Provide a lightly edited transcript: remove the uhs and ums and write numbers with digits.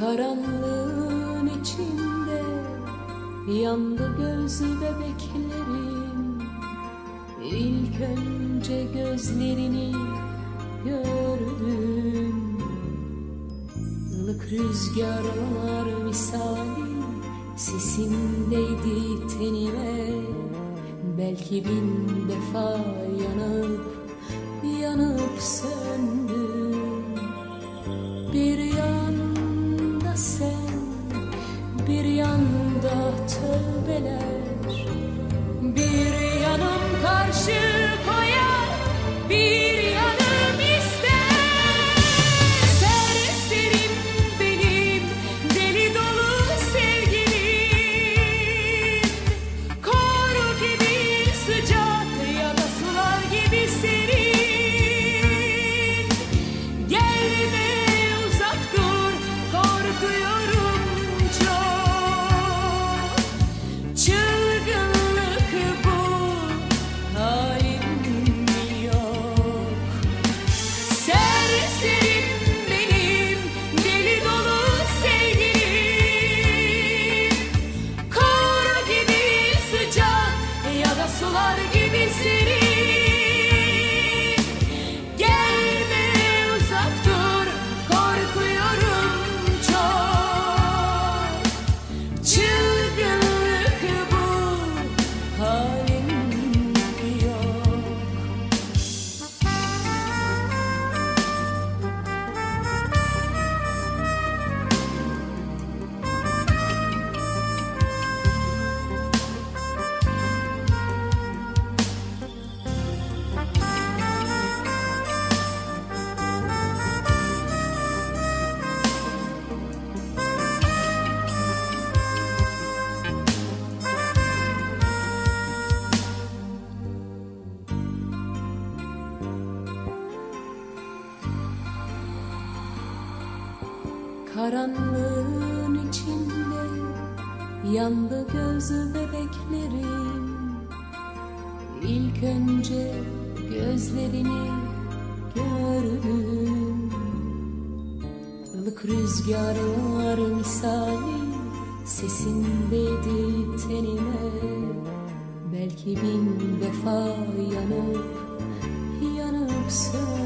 Karanlığın içinde yandı gözü bebeklerin. İlk önce gözlerini gördüm. Ilık rüzgarlar misali sesindeydi tenime. Belki bin defa yanıp yanıp söndü. Bir yanda sen, bir yanda tövbeler, bir yanım karşı koya, bir yanım ister. Serserim benim deli dolu sevgilim, kor gibi sıcak ya da sular gibi serin. Gelme uzak dur, korkuyorum çok. Çılgınlık bu, halim yok. Serserim benim deli dolu sevgilim, kor gibi sıcak ya da sular gibi serin. Karanlığın içinde yandı gözü bebeklerin. İlk önce gözlerini gördüm. Ilık rüzgarlar misali sesindeydi tenime. Belki bin defa yanıp yanıp söndü.